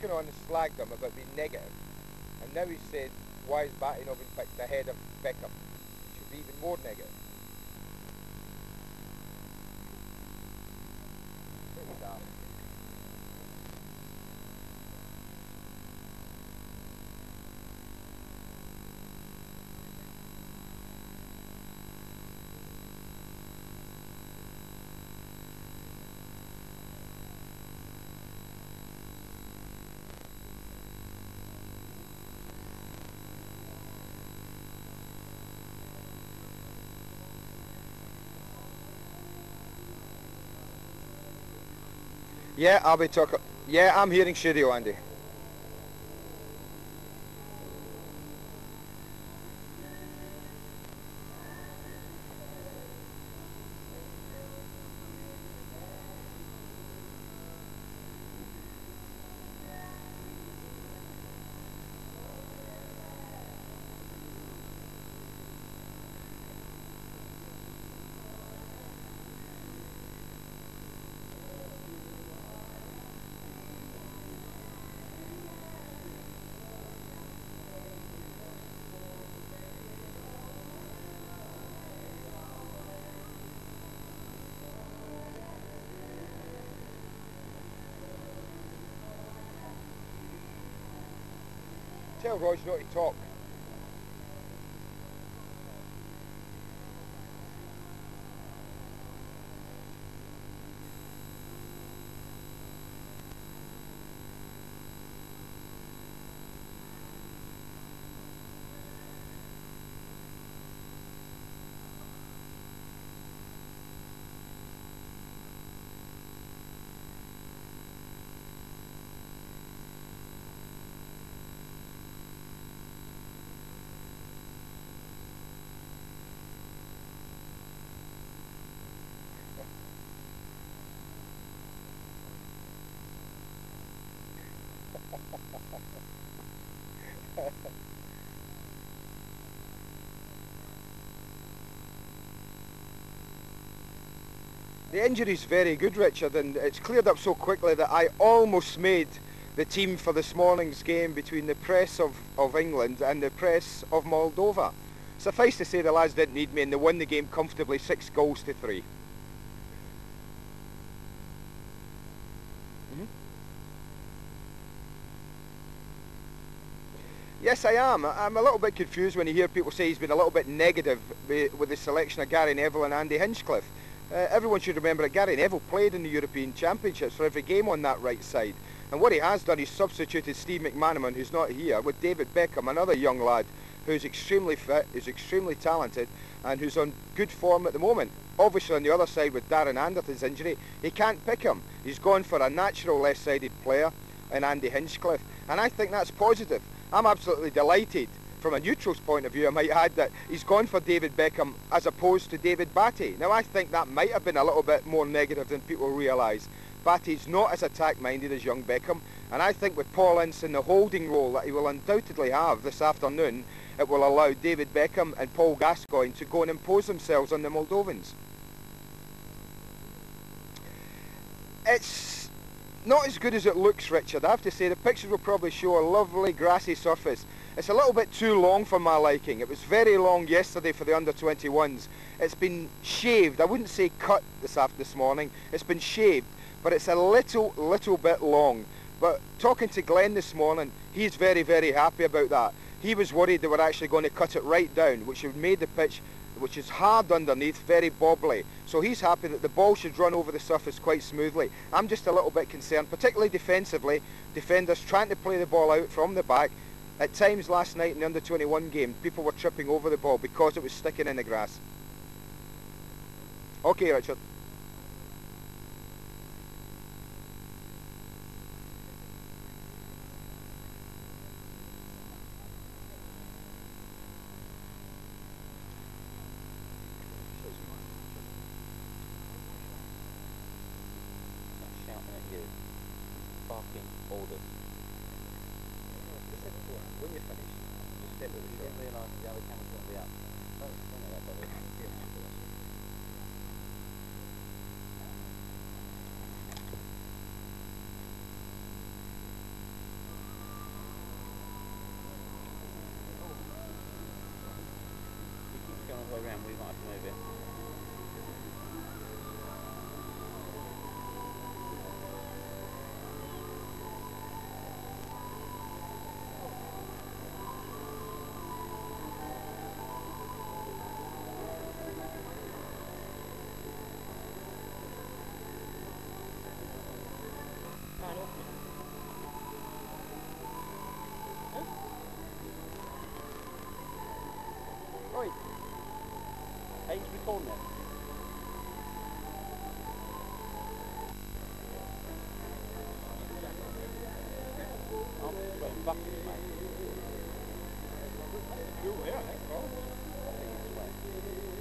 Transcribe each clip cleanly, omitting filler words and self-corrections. just going to slag them about being negative, and now he's said, why is Batty not being picked ahead of Beckham? He should be even more negative. Yeah, I'll be talking. Yeah, I'm hearing studio, Andy. Tell Royce not to talk. The injury's very good, Richard, and it's cleared up so quickly that I almost made the team for this morning's game between the press of England and the press of Moldova. Suffice to say, the lads didn't need me and they won the game comfortably 6 goals to 3. Yes, I am. I'm a little bit confused when you hear people say he's been a little bit negative with the selection of Gary Neville and Andy Hinchcliffe. Everyone should remember that Gary Neville played in the European Championships for every game on that right side. And what he has done, he's substituted Steve McManaman, who's not here, with David Beckham, another young lad who's extremely fit, is extremely talented, and who's on good form at the moment. Obviously, on the other side, with Darren Anderton's injury, he can't pick him. He's gone for a natural left-sided player in Andy Hinchcliffe, and I think that's positive. I'm absolutely delighted, from a neutral's point of view, I might add, that he's gone for David Beckham as opposed to David Batty. Now, I think that might have been a little bit more negative than people realise. Batty's not as attack-minded as young Beckham, and I think with Paul Ince in the holding role that he will undoubtedly have this afternoon, it will allow David Beckham and Paul Gascoigne to go and impose themselves on the Moldovans. It's not as good as it looks, Richard. I have to say the pictures will probably show a lovely grassy surface. It's a little bit too long for my liking. It was very long yesterday for the under-21s. It's been shaved. I wouldn't say cut this morning. It's been shaved, but it's a little bit long. But talking to Glenn this morning, he's very, very happy about that. He was worried they were actually going to cut it right down, which would have made the pitch, which is hard underneath, very bobbly. So he's happy that the ball should run over the surface quite smoothly. I'm just a little bit concerned, particularly defensively. Defenders trying to play the ball out from the back. At times last night in the under-21 game, people were tripping over the ball because it was sticking in the grass. Okay, Richard. other way around, we might have to move it. Right. Are you recording it? I'm just going back in, mate. You're aware, I think, Carl. I think it's right.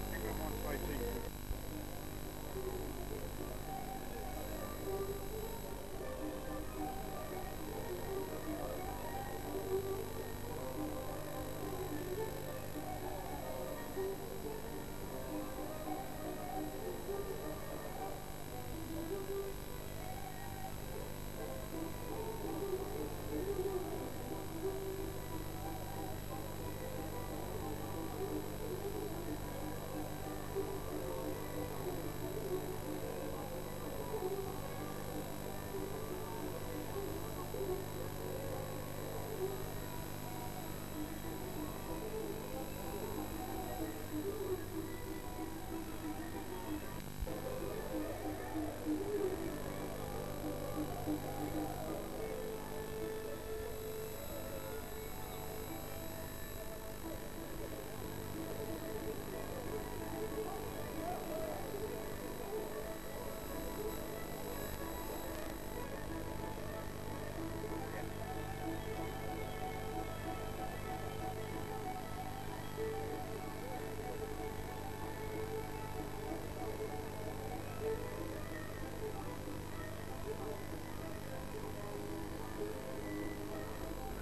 I think we're on 18.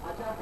Aceasta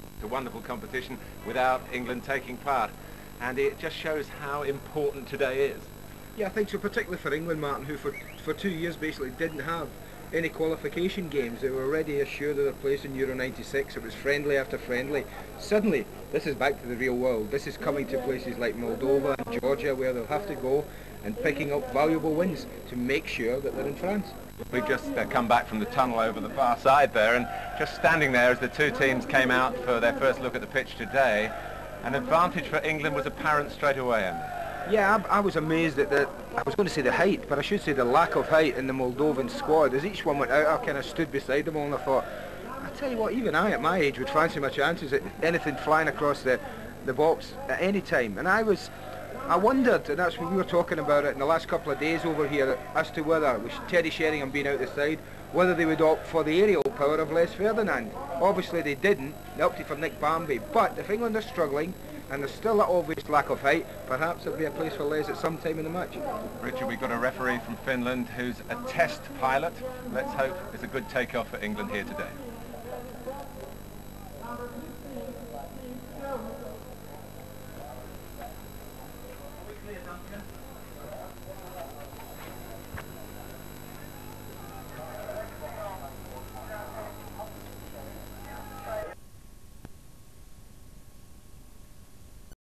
A wonderful competition without England taking part, and it just shows how important today is. Yeah, I think so, particularly for England, Martin, who for 2 years basically didn't have any qualification games. They were already assured of their place in Euro 96. It was friendly after friendly. Suddenly this is back to the real world. This is coming to places like Moldova and Georgia, where they'll have to go and picking up valuable wins to make sure that they're in France. We've just come back from the tunnel over the far side there, and just standing there as the two teams came out for their first look at the pitch today, an advantage for England was apparent straight away. Yeah, I was amazed at the, I was going to say the height, but I should say the lack of height in the Moldovan squad. As each one went out, I kind of stood beside them all and I thought, I tell you what, even I at my age would fancy my chances at anything flying across the box at any time. And I wondered, and that's when we were talking about it in the last couple of days over here, as to whether, with Teddy Sheringham being out the side, whether they would opt for the aerial power of Les Ferdinand. Obviously they didn't, they opted for Nick Barmby, but if England are struggling, and there's still that obvious lack of height, perhaps there'll be a place for Les at some time in the match. Richard, we've got a referee from Finland who's a test pilot. Let's hope it's a good take-off for England here today.